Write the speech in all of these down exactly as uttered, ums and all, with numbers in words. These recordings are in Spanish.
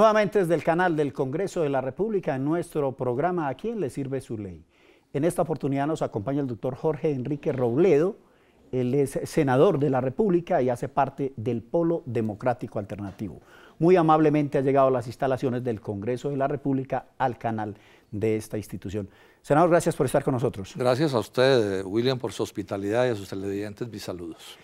Nuevamente desde el canal del Congreso de la República, en nuestro programa ¿A quién le sirve su ley? En esta oportunidad nos acompaña el doctor Jorge Enrique Robledo. Él es senador de la República y hace parte del Polo Democrático Alternativo. Muy amablemente ha llegado a las instalaciones del Congreso de la República al canal de esta institución. Senador, gracias por estar con nosotros. Gracias a usted, William, por su hospitalidad y a sus televidentes, mis saludos.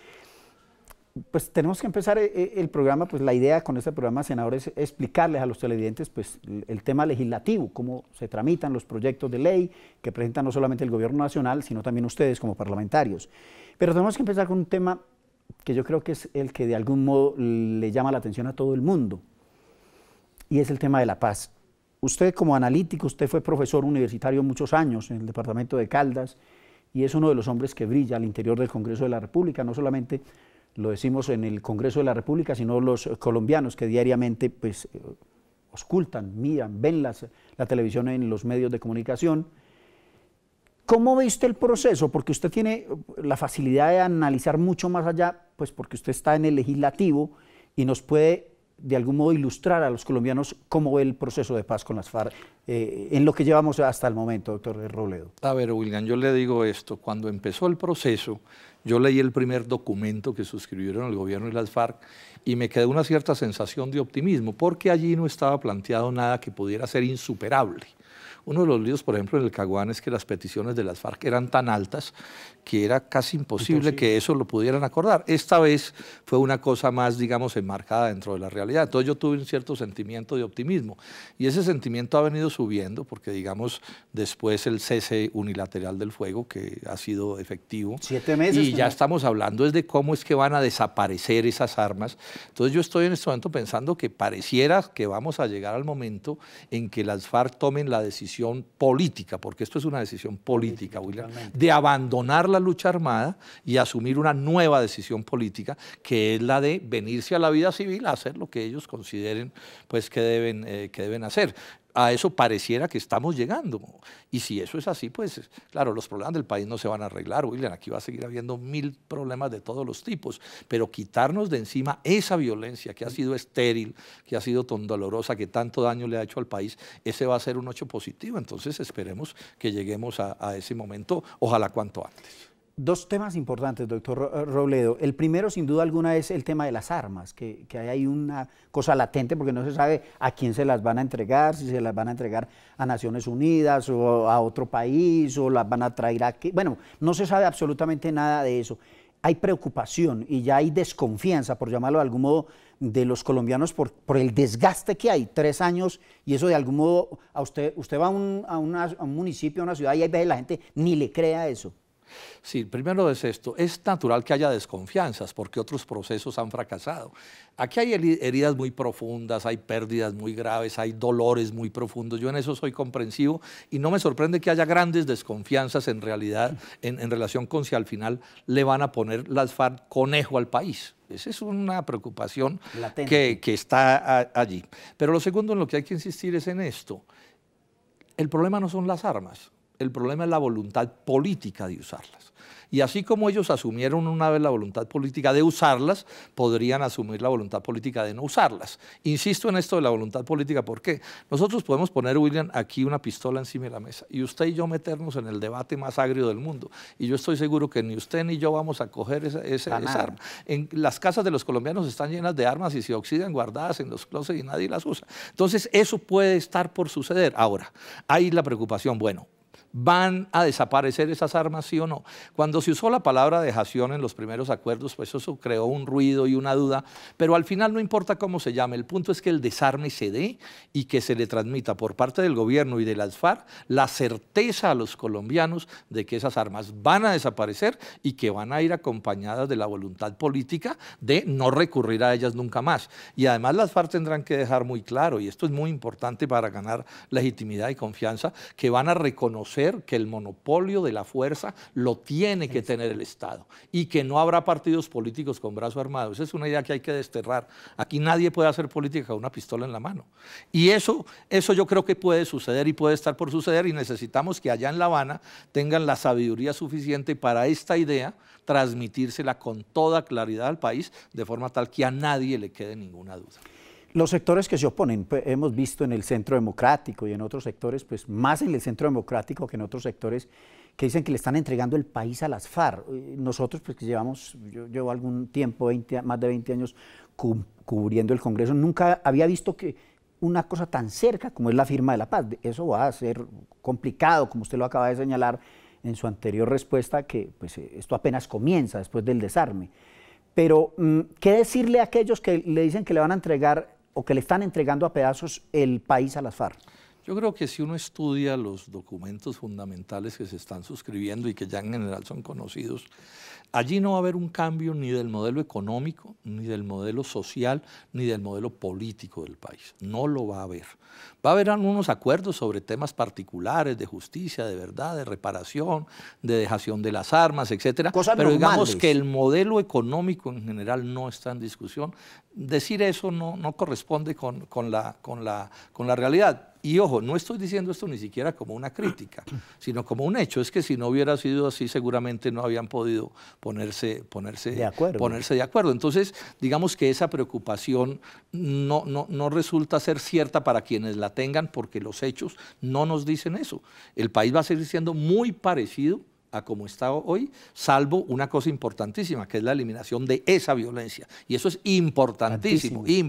Pues tenemos que empezar el programa, pues la idea con este programa, senador, es explicarles a los televidentes pues, el tema legislativo, cómo se tramitan los proyectos de ley que presentan no solamente el gobierno nacional, sino también ustedes como parlamentarios. Pero tenemos que empezar con un tema que yo creo que es el que de algún modo le llama la atención a todo el mundo, y es el tema de la paz. Usted como analítico, usted fue profesor universitario muchos años en el departamento de Caldas, y es uno de los hombres que brilla al interior del Congreso de la República, no solamente lo decimos en el Congreso de la República, sino los colombianos que diariamente pues, auscultan, miran, ven las, la televisión en los medios de comunicación. ¿Cómo ve usted el proceso? Porque usted tiene la facilidad de analizar mucho más allá, pues porque usted está en el legislativo y nos puede de algún modo ilustrar a los colombianos cómo ve el proceso de paz con las FARC eh, en lo que llevamos hasta el momento, doctor Robledo. A ver, William, yo le digo esto, cuando empezó el proceso, yo leí el primer documento que suscribieron el gobierno y las FARC y me quedó una cierta sensación de optimismo porque allí no estaba planteado nada que pudiera ser insuperable. Uno de los líos, por ejemplo, en el Caguán es que las peticiones de las FARC eran tan altas que era casi imposible Entonces, que eso lo pudieran acordar. Esta vez fue una cosa más, digamos, enmarcada dentro de la realidad. Entonces yo tuve un cierto sentimiento de optimismo y ese sentimiento ha venido subiendo porque, digamos, después el cese unilateral del fuego que ha sido efectivo. Siete meses. Y ya estamos hablando es de cómo es que van a desaparecer esas armas. Entonces yo estoy en este momento pensando que pareciera que vamos a llegar al momento en que las FARC tomen la decisión política, porque esto es una decisión política, William, de abandonar la lucha armada y asumir una nueva decisión política, que es la de venirse a la vida civil a hacer lo que ellos consideren pues, que deben, eh, que deben hacer. A eso pareciera que estamos llegando. Y si eso es así, pues, claro, los problemas del país no se van a arreglar, William. Aquí va a seguir habiendo mil problemas de todos los tipos. Pero quitarnos de encima esa violencia que ha sido estéril, que ha sido tan dolorosa, que tanto daño le ha hecho al país, ese va a ser un hecho positivo. Entonces esperemos que lleguemos a, a ese momento, ojalá cuanto antes. Dos temas importantes, doctor Robledo. El primero, sin duda alguna, es el tema de las armas, que, que hay una cosa latente porque no se sabe a quién se las van a entregar, si se las van a entregar a Naciones Unidas o a otro país o las van a traer aquí. Bueno, no se sabe absolutamente nada de eso. Hay preocupación y ya hay desconfianza, por llamarlo de algún modo, de los colombianos por, por el desgaste que hay, tres años, y eso de algún modo, a usted, usted va a un, a una, a un municipio, a una ciudad, y ahí ve la gente ni le crea eso. Sí, primero es esto, es natural que haya desconfianzas porque otros procesos han fracasado. Aquí hay heridas muy profundas, hay pérdidas muy graves, hay dolores muy profundos, yo en eso soy comprensivo y no me sorprende que haya grandes desconfianzas en realidad en, en relación con si al final le van a poner las FARC conejo al país. Esa es una preocupación que, que está a, allí. Pero lo segundo en lo que hay que insistir es en esto, el problema no son las armas. El problema es la voluntad política de usarlas. Y así como ellos asumieron una vez la voluntad política de usarlas, podrían asumir la voluntad política de no usarlas. Insisto en esto de la voluntad política, ¿por qué? Nosotros podemos poner, William, aquí una pistola encima de la mesa y usted y yo meternos en el debate más agrio del mundo. Y yo estoy seguro que ni usted ni yo vamos a coger esa, esa, esa arma. En las casas de los colombianos están llenas de armas y se oxidan guardadas en los closets y nadie las usa. Entonces eso puede estar por suceder. Ahora, hay la preocupación, bueno, ¿van a desaparecer esas armas, sí o no? Cuando se usó la palabra dejación en los primeros acuerdos, pues eso creó un ruido y una duda, pero al final no importa cómo se llame, el punto es que el desarme se dé y que se le transmita por parte del gobierno y de las FARC la certeza a los colombianos de que esas armas van a desaparecer y que van a ir acompañadas de la voluntad política de no recurrir a ellas nunca más. Y además las FARC tendrán que dejar muy claro, y esto es muy importante para ganar legitimidad y confianza, que van a reconocer que el monopolio de la fuerza lo tiene que tener el Estado y que no habrá partidos políticos con brazo armado. Esa es una idea que hay que desterrar. Aquí nadie puede hacer política con una pistola en la mano. Y eso, eso yo creo que puede suceder y puede estar por suceder y necesitamos que allá en La Habana tengan la sabiduría suficiente para esta idea transmitírsela con toda claridad al país de forma tal que a nadie le quede ninguna duda. Los sectores que se oponen, pues, hemos visto en el Centro Democrático y en otros sectores, pues más en el Centro Democrático que en otros sectores, que dicen que le están entregando el país a las FARC. Nosotros, pues que llevamos, yo llevo algún tiempo, veinte, más de veinte años, cubriendo el Congreso, nunca había visto que una cosa tan cerca como es la firma de la paz. Eso va a ser complicado, como usted lo acaba de señalar en su anterior respuesta, que pues, esto apenas comienza después del desarme. Pero, ¿qué decirle a aquellos que le dicen que le van a entregar o que le están entregando a pedazos el país a las FARC? Yo creo que si uno estudia los documentos fundamentales que se están suscribiendo y que ya en general son conocidos, allí no va a haber un cambio ni del modelo económico, ni del modelo social, ni del modelo político del país. No lo va a haber. Va a haber algunos acuerdos sobre temas particulares de justicia, de verdad, de reparación, de dejación de las armas, etcétera. Cosas pero normales. Digamos que el modelo económico en general no está en discusión. Decir eso no, no corresponde con, con, la, con, la, con la realidad. Y ojo, no estoy diciendo esto ni siquiera como una crítica, sino como un hecho. Es que si no hubiera sido así, seguramente no habían podido ponerse, ponerse, de, acuerdo. ponerse de acuerdo. Entonces, digamos que esa preocupación no, no, no resulta ser cierta para quienes la tengan, porque los hechos no nos dicen eso. El país va a seguir siendo muy parecido a como está hoy, salvo una cosa importantísima, que es la eliminación de esa violencia. Y eso es importantísimo, importantísimo,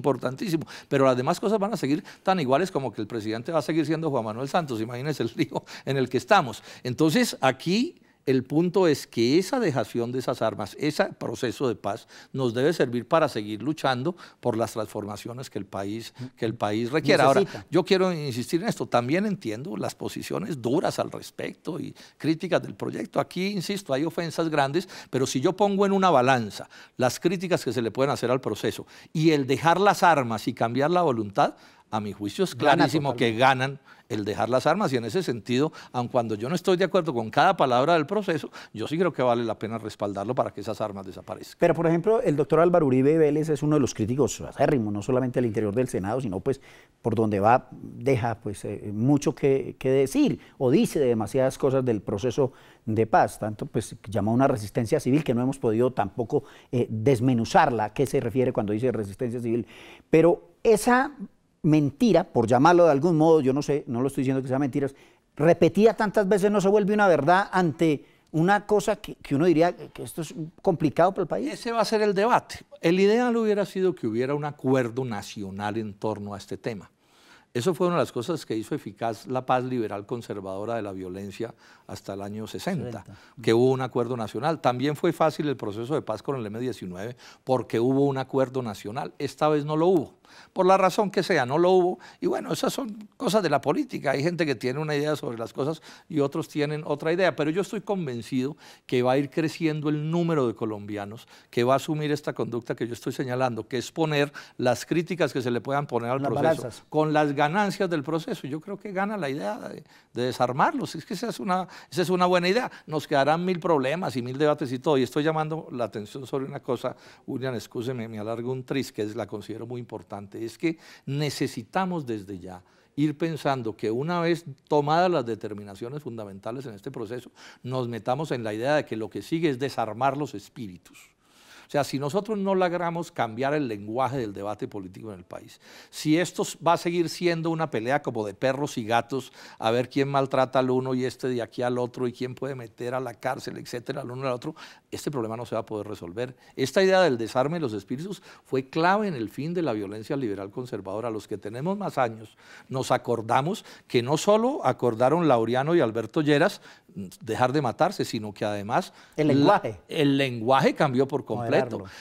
importantísimo. Pero las demás cosas van a seguir tan iguales como que el presidente va a seguir siendo Juan Manuel Santos. Imagínense el lío en el que estamos. Entonces, aquí el punto es que esa dejación de esas armas, ese proceso de paz, nos debe servir para seguir luchando por las transformaciones que el país, que el país requiere. Necesita. Ahora, yo quiero insistir en esto, también entiendo las posiciones duras al respecto y críticas del proyecto. Aquí, insisto, hay ofensas grandes, pero si yo pongo en una balanza las críticas que se le pueden hacer al proceso y el dejar las armas y cambiar la voluntad, a mi juicio es clarísimo que ganan el dejar las armas, y en ese sentido, aun cuando yo no estoy de acuerdo con cada palabra del proceso, yo sí creo que vale la pena respaldarlo para que esas armas desaparezcan. Pero, por ejemplo, el doctor Álvaro Uribe Vélez es uno de los críticos acérrimos, no solamente al interior del Senado, sino pues por donde va, deja pues eh, mucho que, que decir, o dice de demasiadas cosas del proceso de paz, tanto pues llama una resistencia civil que no hemos podido tampoco eh, desmenuzarla, a qué se refiere cuando dice resistencia civil, pero esa mentira, por llamarlo de algún modo, yo no sé, no lo estoy diciendo que sea mentiras, repetida tantas veces no se vuelve una verdad ante una cosa que, que uno diría que esto es complicado para el país. Ese va a ser el debate. El ideal hubiera sido que hubiera un acuerdo nacional en torno a este tema. Eso fue una de las cosas que hizo eficaz la paz liberal conservadora de la violencia hasta el año sesenta, que hubo un acuerdo nacional. También fue fácil el proceso de paz con el eme diecinueve porque hubo un acuerdo nacional. Esta vez no lo hubo, por la razón que sea, no lo hubo. Y bueno, esas son cosas de la política. Hay gente que tiene una idea sobre las cosas y otros tienen otra idea. Pero yo estoy convencido que va a ir creciendo el número de colombianos que va a asumir esta conducta que yo estoy señalando, que es poner las críticas que se le puedan poner al proceso con las ganancias del proceso. Yo creo que gana la idea de, de desarmarlos. Es que esa es, una, esa es una buena idea. Nos quedarán mil problemas y mil debates y todo. Y estoy llamando la atención sobre una cosa, William, excúseme, me alargo un tris, que es, la considero muy importante. Es que necesitamos desde ya ir pensando que una vez tomadas las determinaciones fundamentales en este proceso, nos metamos en la idea de que lo que sigue es desarmar los espíritus. O sea, si nosotros no logramos cambiar el lenguaje del debate político en el país, si esto va a seguir siendo una pelea como de perros y gatos, a ver quién maltrata al uno y este de aquí al otro, y quién puede meter a la cárcel, etcétera, al uno al otro, este problema no se va a poder resolver. Esta idea del desarme de los espíritus fue clave en el fin de la violencia liberal conservadora. Los que tenemos más años nos acordamos que no solo acordaron Laureano y Alberto Lleras dejar de matarse, sino que además el lenguaje, la, el lenguaje cambió por completo.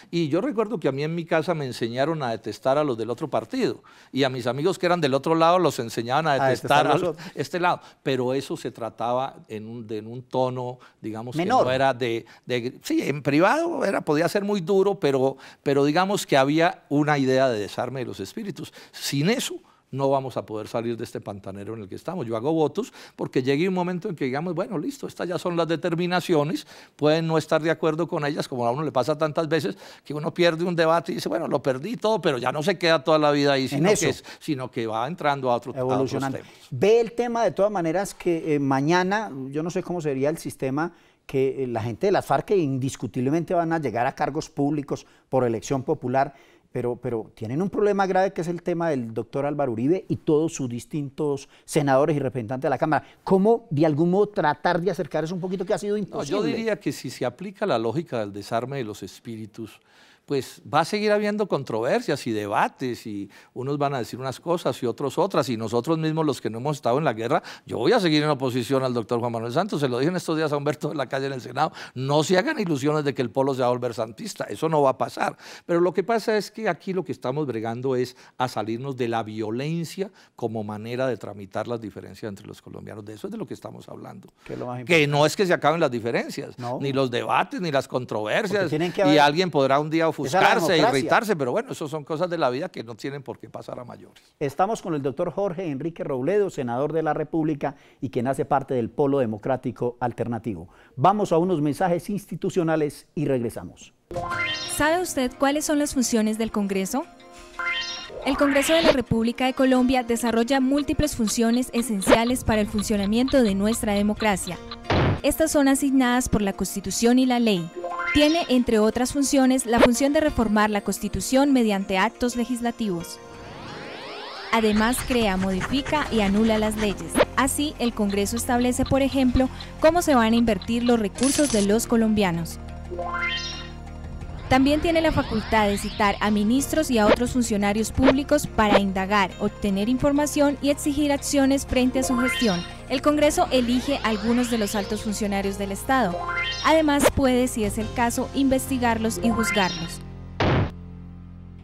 Y yo recuerdo que a mí en mi casa me enseñaron a detestar a los del otro partido, y a mis amigos que eran del otro lado los enseñaban a detestar a, detestar a este lado, pero eso se trataba en un, de, en un tono, digamos, menor. Que no era de, de... Sí, en privado era, podía ser muy duro, pero, pero digamos que había una idea de desarme de los espíritus. Sin eso no vamos a poder salir de este pantanero en el que estamos. Yo hago votos porque llegue un momento en que digamos, bueno, listo, estas ya son las determinaciones, pueden no estar de acuerdo con ellas, como a uno le pasa tantas veces, que uno pierde un debate y dice, bueno, lo perdí todo, pero ya no se queda toda la vida ahí, sino, que, es, sino que va entrando a otro evolucionando. A otros temas. Ve el tema de todas maneras que eh, mañana, yo no sé cómo sería el sistema, que eh, la gente de las FARC indiscutiblemente van a llegar a cargos públicos por elección popular, Pero, pero tienen un problema grave que es el tema del doctor Álvaro Uribe y todos sus distintos senadores y representantes de la Cámara. ¿Cómo de algún modo tratar de acercar eso un poquito que ha sido imposible? No, yo diría que si se aplica la lógica del desarme de los espíritus, pues va a seguir habiendo controversias y debates y unos van a decir unas cosas y otros otras, y nosotros mismos los que no hemos estado en la guerra, yo voy a seguir en oposición al doctor Juan Manuel Santos, se lo dije en estos días a Humberto de la Calle en el Senado, no se hagan ilusiones de que el polo se va a volver santista, eso no va a pasar, pero lo que pasa es que aquí lo que estamos bregando es a salirnos de la violencia como manera de tramitar las diferencias entre los colombianos, de eso es de lo que estamos hablando, que, lo que no es que se acaben las diferencias, no, ni los debates, ni las controversias, haber... y alguien podrá un día ofuscarse, irritarse, pero bueno, eso son cosas de la vida que no tienen por qué pasar a mayores. Estamos con el doctor Jorge Enrique Robledo, senador de la República y quien hace parte del Polo Democrático Alternativo. Vamos a unos mensajes institucionales y regresamos. ¿Sabe usted cuáles son las funciones del Congreso? El Congreso de la República de Colombia desarrolla múltiples funciones esenciales para el funcionamiento de nuestra democracia. Estas son asignadas por la Constitución y la ley. Tiene, entre otras funciones, la función de reformar la Constitución mediante actos legislativos. Además, crea, modifica y anula las leyes. Así, el Congreso establece, por ejemplo, cómo se van a invertir los recursos de los colombianos. También tiene la facultad de citar a ministros y a otros funcionarios públicos para indagar, obtener información y exigir acciones frente a su gestión. El Congreso elige a algunos de los altos funcionarios del Estado. Además puede, si es el caso, investigarlos y juzgarlos.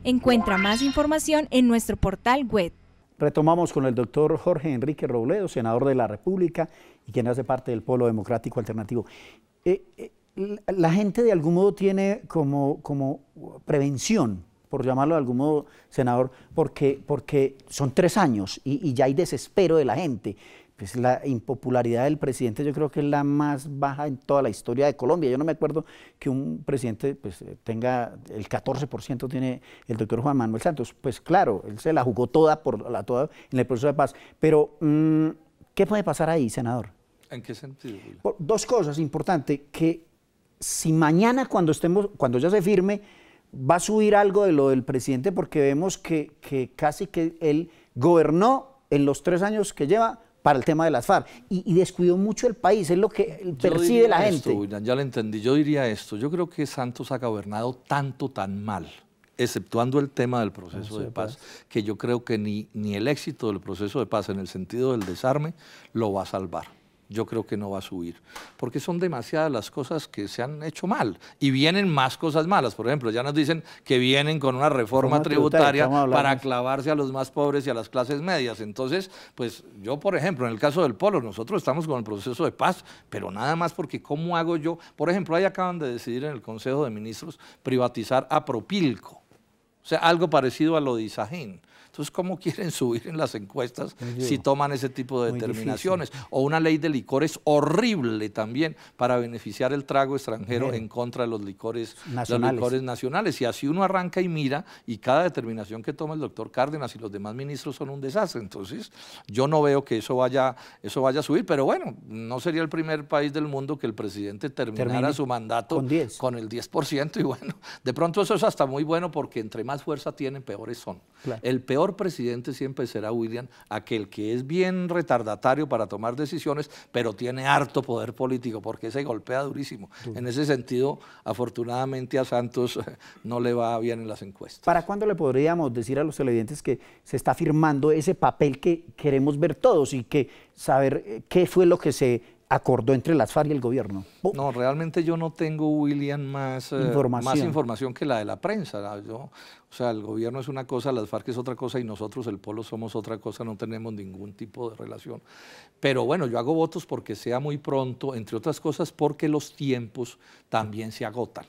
Encuentra más información en nuestro portal web. Retomamos con el doctor Jorge Enrique Robledo, senador de la República y quien hace parte del Polo Democrático Alternativo. Eh, eh, La gente de algún modo tiene como, como prevención, por llamarlo de algún modo, senador, porque, porque son tres años y, y ya hay desespero de la gente. Pues la impopularidad del presidente yo creo que es la más baja en toda la historia de Colombia. Yo no me acuerdo que un presidente pues, tenga el catorce por ciento tiene el doctor Juan Manuel Santos. Pues claro, él se la jugó toda, por la, toda en el proceso de paz. Pero, ¿qué puede pasar ahí, senador? ¿En qué sentido? Por, dos cosas importantes que... Si mañana cuando estemos, cuando ya se firme, va a subir algo de lo del presidente, porque vemos que, que casi que él gobernó en los tres años que lleva para el tema de las FARC y, y descuidó mucho el país, es lo que percibe la gente. Esto, William, ya lo entendí, yo diría esto, yo creo que Santos ha gobernado tanto, tan mal, exceptuando el tema del proceso de paz, que yo creo que ni, ni el éxito del proceso de paz en el sentido del desarme lo va a salvar. Yo creo que no va a subir, porque son demasiadas las cosas que se han hecho mal y vienen más cosas malas. Por ejemplo, ya nos dicen que vienen con una reforma tributaria para clavarse a los más pobres y a las clases medias. Entonces, pues yo, por ejemplo, en el caso del Polo, nosotros estamos con el proceso de paz, pero nada más porque ¿cómo hago yo? Por ejemplo, ahí acaban de decidir en el Consejo de Ministros privatizar a Propilco, o sea, algo parecido a lo de Isahín. Entonces, ¿cómo quieren subir en las encuestas si toman ese tipo de determinaciones? O una ley de licores horrible también para beneficiar el trago extranjero. Bien. En contra de los licores nacionales. los licores nacionales. Y así uno arranca y mira, y cada determinación que toma el doctor Cárdenas y los demás ministros son un desastre. Entonces, yo no veo que eso vaya, eso vaya a subir. Pero bueno, no sería el primer país del mundo que el presidente terminara Termine su mandato con, con el diez por ciento. Y bueno, de pronto eso es hasta muy bueno porque entre más fuerza tienen, peores son. Claro. El peor presidente siempre será, William, aquel que es bien retardatario para tomar decisiones, pero tiene harto poder político, porque se golpea durísimo. Sí. En ese sentido, afortunadamente a Santos no le va bien en las encuestas. ¿Para cuándo le podríamos decir a los televidentes que se está firmando ese papel que queremos ver todos y que saber qué fue lo que se acordó entre las FARC y el gobierno? No, realmente yo no tengo, William, más información, eh, más información que la de la prensa. Yo, o sea, el gobierno es una cosa, las FARC es otra cosa y nosotros, el Polo, somos otra cosa, no tenemos ningún tipo de relación. Pero bueno, yo hago votos porque sea muy pronto, entre otras cosas porque los tiempos también se agotan.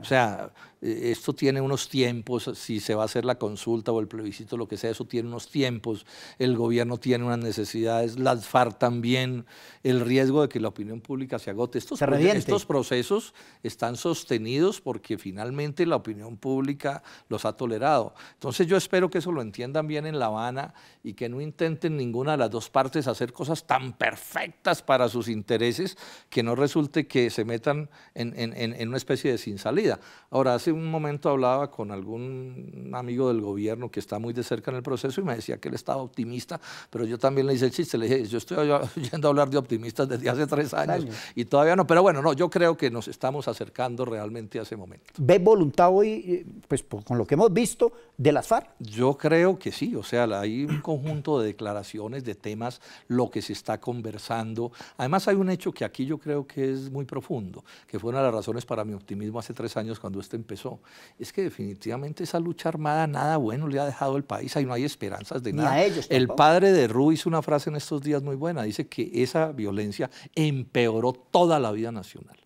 O sea, esto tiene unos tiempos, si se va a hacer la consulta o el plebiscito, lo que sea, eso tiene unos tiempos, el gobierno tiene unas necesidades, las FARC también, el riesgo de que la opinión pública se agote. Estos, se reviente. Estos procesos están sostenidos porque finalmente la opinión pública los ha tolerado. Entonces yo espero que eso lo entiendan bien en La Habana y que no intenten ninguna de las dos partes hacer cosas tan perfectas para sus intereses que no resulte que se metan en, en, en una especie de sin salida. Ahora, hace un momento hablaba con algún amigo del gobierno que está muy de cerca en el proceso y me decía que él estaba optimista, pero yo también le hice el chiste, le dije, yo estoy oyendo hablar de optimistas desde hace tres años y todavía no, pero bueno, no, yo creo que nos estamos acercando realmente a ese momento. ¿Ves voluntad hoy, pues con lo que hemos visto, de las FARC? Yo creo que sí, o sea, hay un conjunto de declaraciones, de temas, lo que se está conversando. Además hay un hecho que aquí yo creo que es muy profundo, que fue una de las razones para mi optimismo hace tres años cuando este empezó, es que definitivamente esa lucha armada nada bueno le ha dejado al país, ahí no hay esperanzas de nada. Ni a ellos, el padre de Ruiz hizo una frase en estos días muy buena, dice que esa violencia empeoró toda la vida nacional.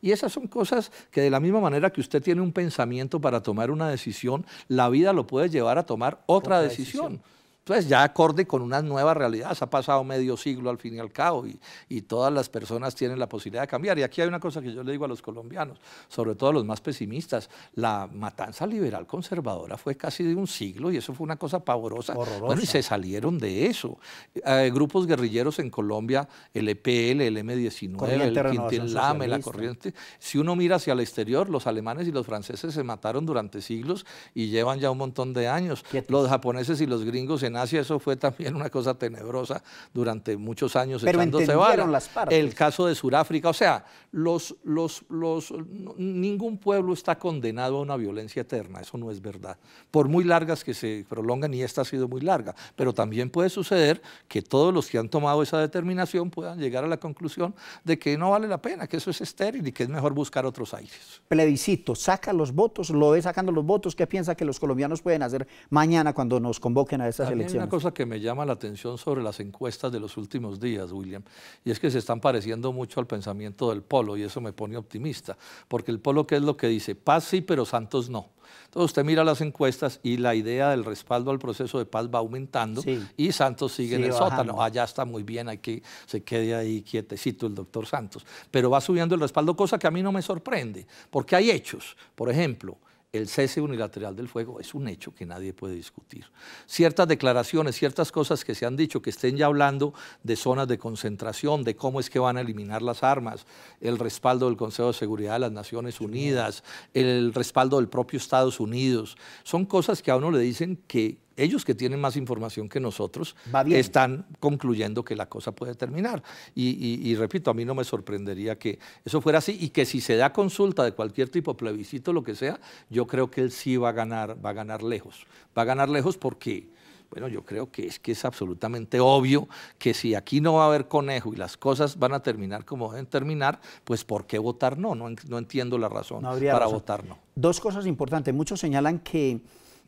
Y esas son cosas que de la misma manera que usted tiene un pensamiento para tomar una decisión, la vida lo puede llevar a tomar otra, otra decisión. decisión. Entonces ya acorde con unas nuevas realidades, ha pasado medio siglo al fin y al cabo y, y todas las personas tienen la posibilidad de cambiar. Y aquí hay una cosa que yo le digo a los colombianos, sobre todo a los más pesimistas, la matanza liberal conservadora fue casi de un siglo y eso fue una cosa pavorosa. Horrorosa. Bueno, y se salieron de eso. Eh, grupos guerrilleros en Colombia, el E P L, el M diecinueve, el Quintín Lame, la Corriente. Si uno mira hacia el exterior, los alemanes y los franceses se mataron durante siglos y llevan ya un montón de años. Quietos. Los japoneses y los gringos en Asia, eso fue también una cosa tenebrosa durante muchos años. Pero echándose bala. Las partes. El caso de Sudáfrica, o sea, los, los, los, no, ningún pueblo está condenado a una violencia eterna, eso no es verdad. Por muy largas que se prolongan, y esta ha sido muy larga, pero también puede suceder que todos los que han tomado esa determinación puedan llegar a la conclusión de que no vale la pena, que eso es estéril y que es mejor buscar otros aires. Plebiscito, saca los votos, lo ve sacando los votos, ¿qué piensa que los colombianos pueden hacer mañana cuando nos convoquen a esas elecciones? Hay una cosa que me llama la atención sobre las encuestas de los últimos días, William, y es que se están pareciendo mucho al pensamiento del Polo, y eso me pone optimista, porque el Polo, ¿qué es lo que dice? Paz sí, pero Santos no. Entonces usted mira las encuestas y la idea del respaldo al proceso de paz va aumentando, sí, y Santos sigue, sí, en el bajando. Sótano. Allá está muy bien, aquí se quede ahí quietecito el doctor Santos, pero va subiendo el respaldo, cosa que a mí no me sorprende, porque hay hechos, por ejemplo, el cese unilateral del fuego es un hecho que nadie puede discutir. Ciertas declaraciones, ciertas cosas que se han dicho, que estén ya hablando de zonas de concentración, de cómo es que van a eliminar las armas, el respaldo del Consejo de Seguridad de las Naciones Unidas, el respaldo del propio Estados Unidos, son cosas que a uno le dicen que ellos, que tienen más información que nosotros, están concluyendo que la cosa puede terminar. Y, y, y repito, a mí no me sorprendería que eso fuera así y que si se da consulta de cualquier tipo, plebiscito, lo que sea, yo creo que él sí va a ganar, va a ganar lejos. Va a ganar lejos porque... Bueno, yo creo que es que es absolutamente obvio que si aquí no va a haber conejo y las cosas van a terminar como deben terminar, pues ¿por qué votar no? No, no entiendo la razón no para razón. votar no. Dos cosas importantes. Muchos señalan que,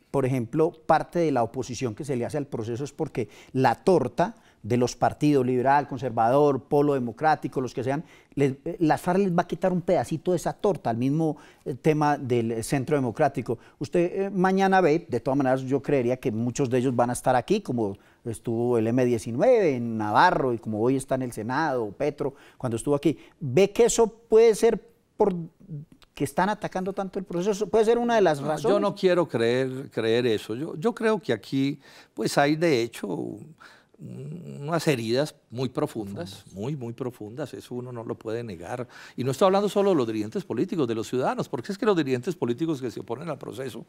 por ejemplo, parte de la oposición que se le hace al proceso es porque la torta de los partidos liberal, conservador, polo democrático, los que sean, les, las FARC les va a quitar un pedacito de esa torta, al mismo tema del Centro Democrático. Usted eh, mañana ve, de todas maneras yo creería que muchos de ellos van a estar aquí, como estuvo el M diecinueve en Navarro y como hoy está en el Senado, Petro, cuando estuvo aquí. ¿Ve que eso puede ser por... que están atacando tanto el proceso? ¿Puede ser una de las razones? No, yo no quiero creer, creer eso. Yo, yo creo que aquí pues hay de hecho unas heridas muy profundas, muy, muy profundas, eso uno no lo puede negar. Y no estoy hablando solo de los dirigentes políticos, de los ciudadanos, porque es que los dirigentes políticos que se oponen al proceso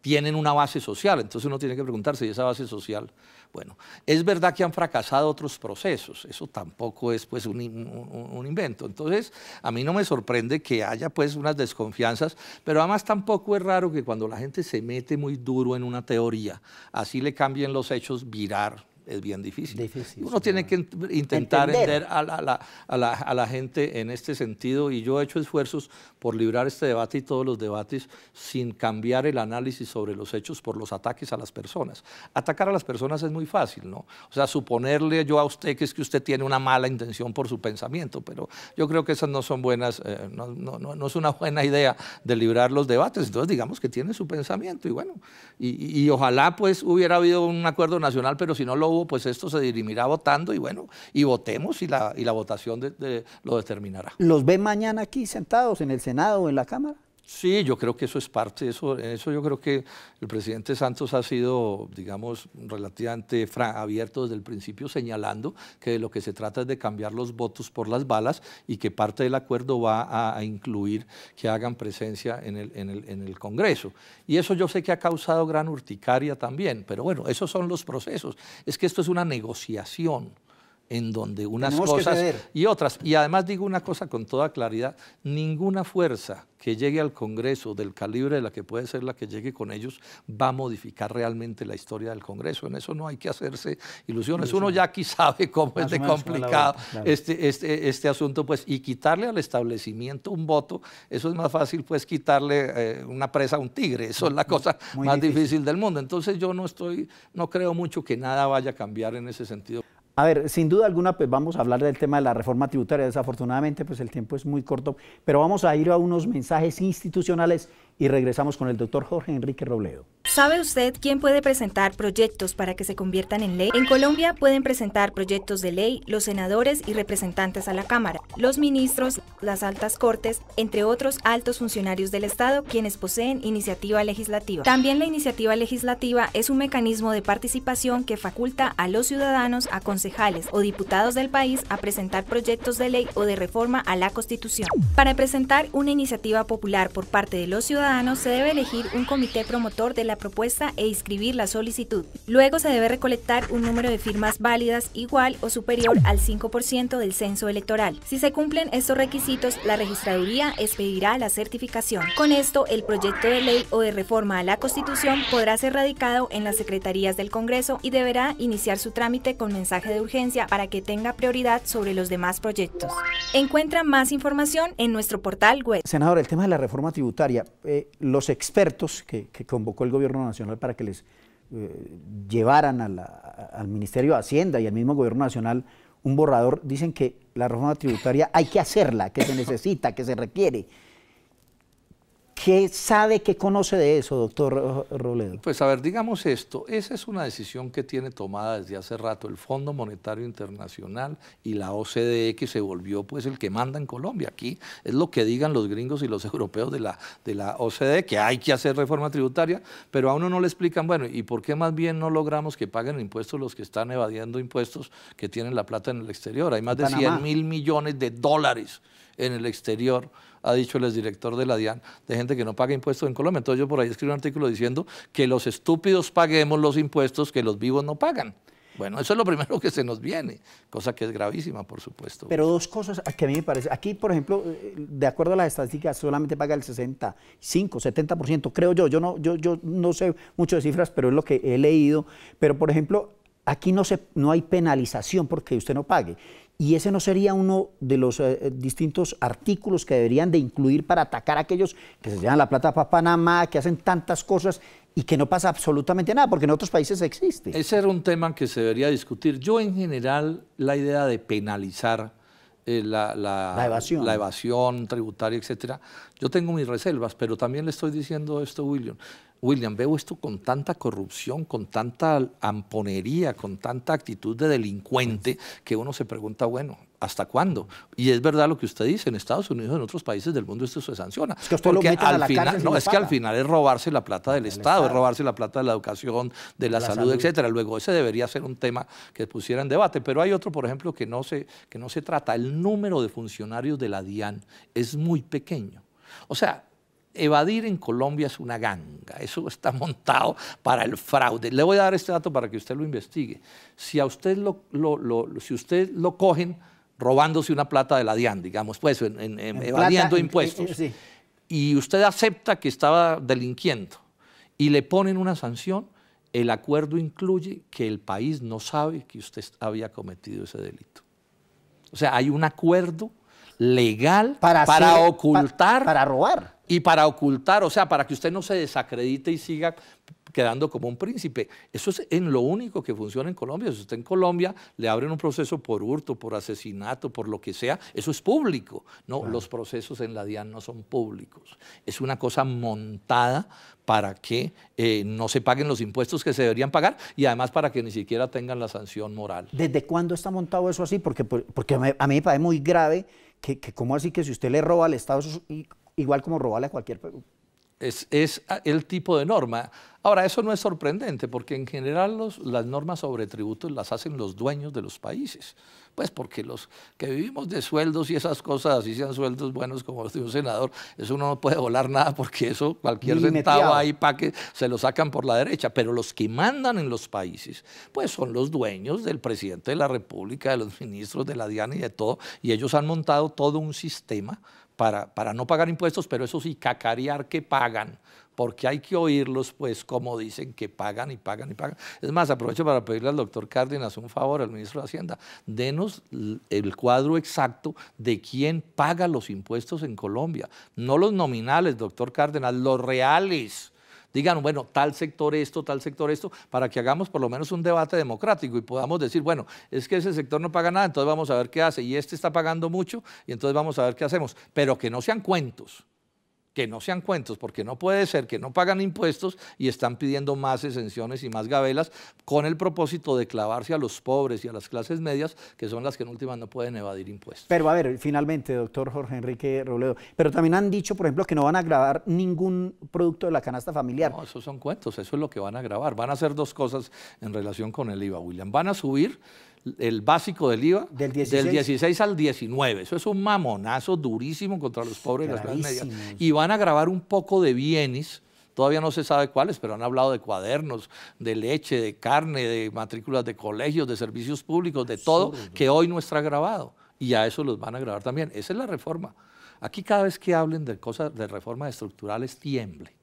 tienen una base social, entonces uno tiene que preguntarse si esa base social, bueno, es verdad que han fracasado otros procesos, eso tampoco es pues un, un, un invento, entonces a mí no me sorprende que haya pues unas desconfianzas, pero además tampoco es raro que cuando la gente se mete muy duro en una teoría, así le cambien los hechos, virar es bien difícil. difícil Uno tiene que intentar entender a la, a, la, a, la, a la gente en este sentido y yo he hecho esfuerzos por librar este debate y todos los debates sin cambiar el análisis sobre los hechos por los ataques a las personas. Atacar a las personas es muy fácil, ¿no? O sea, suponerle yo a usted que es que usted tiene una mala intención por su pensamiento, pero yo creo que esas no son buenas, eh, no, no, no, no es una buena idea de librar los debates. Entonces digamos que tiene su pensamiento y bueno, y, y ojalá pues hubiera habido un acuerdo nacional, pero si no lo pues esto se dirimirá votando y bueno, y votemos y la, y la votación de, de, lo determinará. ¿Los ve mañana aquí sentados en el Senado o en la Cámara? Sí, yo creo que eso es parte, eso, en eso yo creo que el presidente Santos ha sido, digamos, relativamente abierto desde el principio, señalando que de lo que se trata es de cambiar los votos por las balas y que parte del acuerdo va a, a incluir que hagan presencia en el, en, el, en el Congreso. Y eso yo sé que ha causado gran urticaria también, pero bueno, esos son los procesos. Es que esto es una negociación en donde unas cosas y otras. Y además digo una cosa con toda claridad, ninguna fuerza que llegue al Congreso del calibre de la que puede ser la que llegue con ellos va a modificar realmente la historia del Congreso. En eso no hay que hacerse ilusiones. Uno ya aquí sabe cómo es de complicado este, este, este asunto, pues, y quitarle al establecimiento un voto, eso es más fácil, pues, quitarle eh, una presa a un tigre. Eso es la cosa más difícil del mundo. Entonces yo no estoy, no creo mucho que nada vaya a cambiar en ese sentido. A ver, sin duda alguna, pues vamos a hablar del tema de la reforma tributaria. Desafortunadamente, pues el tiempo es muy corto, pero vamos a ir a unos mensajes institucionales y regresamos con el doctor Jorge Enrique Robledo. ¿Sabe usted quién puede presentar proyectos para que se conviertan en ley? En Colombia pueden presentar proyectos de ley los senadores y representantes a la Cámara, los ministros, las altas cortes, entre otros altos funcionarios del Estado, quienes poseen iniciativa legislativa. También la iniciativa legislativa es un mecanismo de participación que faculta a los ciudadanos, a conseguir o diputados del país a presentar proyectos de ley o de reforma a la Constitución. Para presentar una iniciativa popular por parte de los ciudadanos se debe elegir un comité promotor de la propuesta e inscribir la solicitud. Luego se debe recolectar un número de firmas válidas igual o superior al cinco por ciento del censo electoral. Si se cumplen estos requisitos, la registraduría expedirá la certificación. Con esto, el proyecto de ley o de reforma a la Constitución podrá ser radicado en las secretarías del Congreso y deberá iniciar su trámite con mensaje de de urgencia para que tenga prioridad sobre los demás proyectos. Encuentra más información en nuestro portal web. Senador, el tema de la reforma tributaria, eh, los expertos que, que convocó el gobierno nacional para que les eh, llevaran a la, a, al Ministerio de Hacienda y al mismo gobierno nacional un borrador, dicen que la reforma tributaria hay que hacerla, que se necesita, que se requiere. ¿Qué sabe, qué conoce de eso, doctor Robledo? Pues a ver, digamos esto, esa es una decisión que tiene tomada desde hace rato el Fondo Monetario Internacional y la O C D E, que se volvió pues el que manda en Colombia. Aquí es lo que digan los gringos y los europeos de la, de la O C D E, que hay que hacer reforma tributaria, pero a uno no le explican, bueno, ¿y por qué más bien no logramos que paguen impuestos los que están evadiendo impuestos, que tienen la plata en el exterior? Hay más de cien mil millones de dólares en el exterior, ha dicho el exdirector de la DIAN, de gente que no paga impuestos en Colombia. Entonces yo por ahí escribo un artículo diciendo que los estúpidos paguemos los impuestos que los vivos no pagan. Bueno, eso es lo primero que se nos viene, cosa que es gravísima, por supuesto. Pero dos cosas que a mí me parece, aquí por ejemplo, de acuerdo a las estadísticas, solamente paga el sesenta y cinco, setenta por ciento, creo yo, yo no, yo, yo no sé mucho de cifras, pero es lo que he leído, pero por ejemplo, aquí no, se, no hay penalización porque usted no pague. ¿Y ese no sería uno de los eh, distintos artículos que deberían de incluir para atacar a aquellos que se llevan la plata para Panamá, que hacen tantas cosas y que no pasa absolutamente nada, porque en otros países existe? Ese era un tema que se debería discutir. Yo en general la idea de penalizar eh, la, la, la, evasión. la evasión tributaria, etcétera, yo tengo mis reservas, pero también le estoy diciendo esto, William. William, veo esto con tanta corrupción, con tanta amponería, con tanta actitud de delincuente, que uno se pregunta, bueno, ¿hasta cuándo? Y es verdad lo que usted dice, en Estados Unidos, en otros países del mundo esto se sanciona. Es que usted lo meten a la cárcel, no, es que al final es robarse la plata del Estado, es robarse la plata de la educación, de la salud, etcétera. Luego ese debería ser un tema que pusiera en debate. Pero hay otro, por ejemplo, que no se, que no se trata. El número de funcionarios de la DIAN es muy pequeño. O sea, evadir en Colombia es una ganga, eso está montado para el fraude. Le voy a dar este dato para que usted lo investigue. Si a usted lo, lo, lo, si usted lo cogen robándose una plata de la DIAN, digamos, pues, en, en, en evadiendo plata, impuestos, en, en, sí. y usted acepta que estaba delinquiendo y le ponen una sanción, el acuerdo incluye que el país no sabe que usted había cometido ese delito. O sea, hay un acuerdo legal para, para hacer, ocultar. Para, para robar. Y para ocultar, o sea, para que usted no se desacredite y siga quedando como un príncipe. Eso es en lo único que funciona en Colombia. Si usted en Colombia le abren un proceso por hurto, por asesinato, por lo que sea, eso es público. No, claro. Los procesos en la DIAN no son públicos. Es una cosa montada para que eh, no se paguen los impuestos que se deberían pagar y además para que ni siquiera tengan la sanción moral. ¿Desde cuándo está montado eso así? Porque, porque a mí me parece muy grave que, que cómo así que si usted le roba al Estado y igual como robarle a cualquier... Es, es el tipo de norma. Ahora, eso no es sorprendente, porque en general los, las normas sobre tributos las hacen los dueños de los países. Pues porque los que vivimos de sueldos y esas cosas, así sean sueldos buenos como los de un senador, eso uno no puede volar nada, porque eso, cualquier centavo ahí para que se lo sacan por la derecha. Pero los que mandan en los países, pues son los dueños del presidente de la República, de los ministros, de la DIAN y de todo, y ellos han montado todo un sistema Para, para no pagar impuestos, pero eso sí, cacarear que pagan, porque hay que oírlos, pues, como dicen que pagan y pagan y pagan. Es más, aprovecho para pedirle al doctor Cárdenas un favor, al ministro de Hacienda, denos el cuadro exacto de quién paga los impuestos en Colombia. No los nominales, doctor Cárdenas, los reales. Digan, bueno, tal sector esto, tal sector esto, para que hagamos por lo menos un debate democrático y podamos decir, bueno, es que ese sector no paga nada, entonces vamos a ver qué hace, y este está pagando mucho, y entonces vamos a ver qué hacemos. Pero que no sean cuentos, que no sean cuentos, porque no puede ser que no pagan impuestos y están pidiendo más exenciones y más gabelas con el propósito de clavarse a los pobres y a las clases medias, que son las que en últimas no pueden evadir impuestos. Pero a ver, finalmente, doctor Jorge Enrique Robledo, pero también han dicho, por ejemplo, que no van a gravar ningún producto de la canasta familiar. No, esos son cuentos, eso es lo que van a gravar. Van a hacer dos cosas en relación con el IVA, William. Van a subir el básico del IVA del dieciséis, del dieciséis al diecinueve. Eso es un mamonazo durísimo contra los pobres y las clases medias. Y van a gravar un poco de bienes, todavía no se sabe cuáles, pero han hablado de cuadernos, de leche, de carne, de matrículas de colegios, de servicios públicos, de absurdo, todo, que hoy no está grabado. Y a eso los van a grabar también. Esa es la reforma. Aquí cada vez que hablen de cosas de reformas estructurales, tiemble,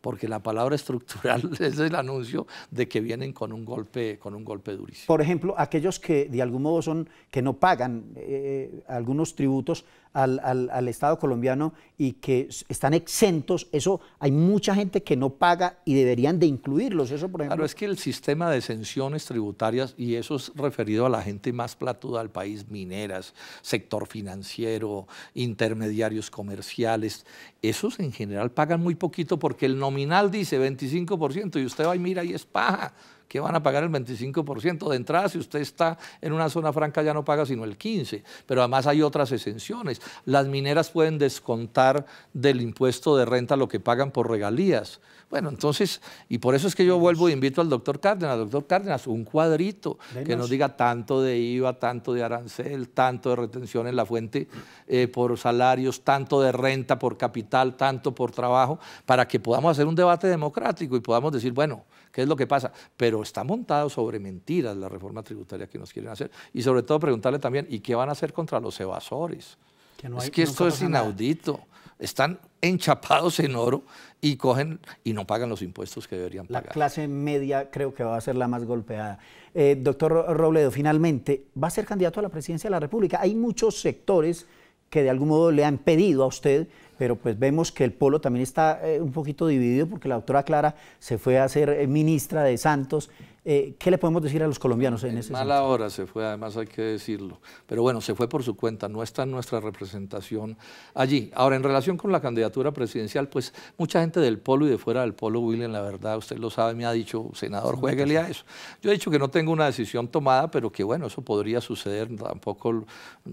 porque la palabra estructural es el anuncio de que vienen con un golpe, con un golpe durísimo. Por ejemplo, aquellos que de algún modo son, que no pagan eh, algunos tributos al, al, al Estado colombiano y que están exentos, eso hay mucha gente que no paga y deberían de incluirlos, eso por ejemplo. Claro, es que el sistema de exenciones tributarias, y eso es referido a la gente más platuda del país, mineras, sector financiero, intermediarios comerciales, esos en general pagan muy poquito porque el no nominal dice veinticinco por ciento y usted va y mira y es paja, que van a pagar el veinticinco por ciento de entrada. Si usted está en una zona franca ya no paga sino el quince por ciento, pero además hay otras exenciones. Las mineras pueden descontar del impuesto de renta lo que pagan por regalías. Bueno, entonces, y por eso es que yo vuelvo e invito al doctor Cárdenas, doctor Cárdenas, un cuadrito Denos. que nos diga tanto de IVA, tanto de arancel, tanto de retención en la fuente eh, por salarios, tanto de renta por capital, tanto por trabajo, para que podamos hacer un debate democrático y podamos decir, bueno, ¿qué es lo que pasa? Pero está montado sobre mentiras la reforma tributaria que nos quieren hacer. Y sobre todo preguntarle también, ¿y qué van a hacer contra los evasores? Que no hay, es que esto es inaudito. Nada. Están enchapados en oro y cogen y no pagan los impuestos que deberían pagar. La clase media creo que va a ser la más golpeada. Eh, doctor Robledo, finalmente, ¿va a ser candidato a la presidencia de la República? Hay muchos sectores que de algún modo le han pedido a usted, pero pues vemos que el polo también está eh, un poquito dividido porque la doctora Clara se fue a ser eh, ministra de Santos. Eh, ¿Qué le podemos decir a los colombianos en, en ese mala sentido? Hora se fue, además hay que decirlo. Pero bueno, se fue por su cuenta, no está nuestra representación allí. Ahora, en relación con la candidatura presidencial, pues mucha gente del polo y de fuera del polo, William, la verdad, usted lo sabe, me ha dicho, senador, juéguele a eso. Yo he dicho que no tengo una decisión tomada, pero que bueno, eso podría suceder, tampoco,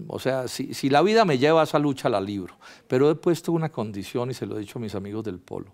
o sea, si, si la vida me lleva a esa lucha la libro, pero he puesto una condición y se lo he dicho a mis amigos del polo.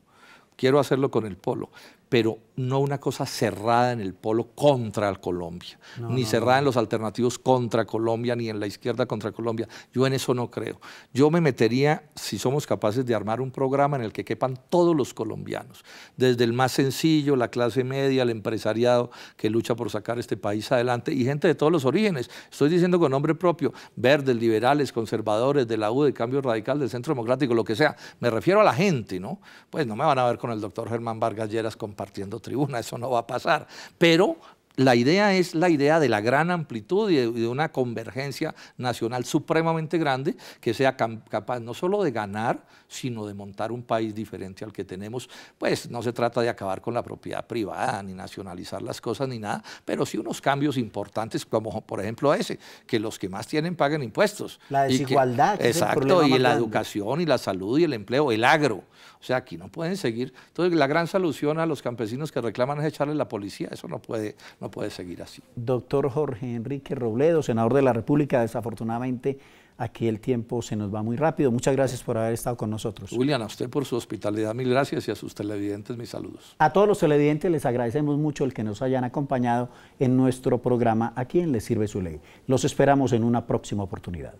Quiero hacerlo con el polo, pero no una cosa cerrada en el polo contra Colombia, no, ni no, cerrada no. en los alternativos contra Colombia, ni en la izquierda contra Colombia. Yo en eso no creo. Yo me metería, si somos capaces de armar un programa en el que quepan todos los colombianos, desde el más sencillo, la clase media, el empresariado que lucha por sacar este país adelante, y gente de todos los orígenes. Estoy diciendo con nombre propio, verdes, liberales, conservadores, de la U D E, Cambio Radical, del Centro Democrático, lo que sea. Me refiero a la gente, ¿no? Pues no me van a ver con el doctor Germán Vargas Lleras compartiendo tribuna, eso no va a pasar, pero la idea es la idea de la gran amplitud y de, de una convergencia nacional supremamente grande que sea capaz no solo de ganar, sino de montar un país diferente al que tenemos. Pues no se trata de acabar con la propiedad privada, ni nacionalizar las cosas, ni nada, pero sí unos cambios importantes, como por ejemplo ese, que los que más tienen paguen impuestos. La desigualdad. Y que, que exacto, es el y la educación, y la salud, y el empleo, el agro. O sea, aquí no pueden seguir. Entonces, la gran solución a los campesinos que reclaman es echarle la policía. Eso no puede, no puede seguir así. Doctor Jorge Enrique Robledo, senador de la República, desafortunadamente Aquí el tiempo se nos va muy rápido. Muchas gracias por haber estado con nosotros. Juliana, a usted por su hospitalidad, mil gracias, y a sus televidentes, mis saludos. A todos los televidentes les agradecemos mucho el que nos hayan acompañado en nuestro programa ¿A quién le sirve su ley? Los esperamos en una próxima oportunidad.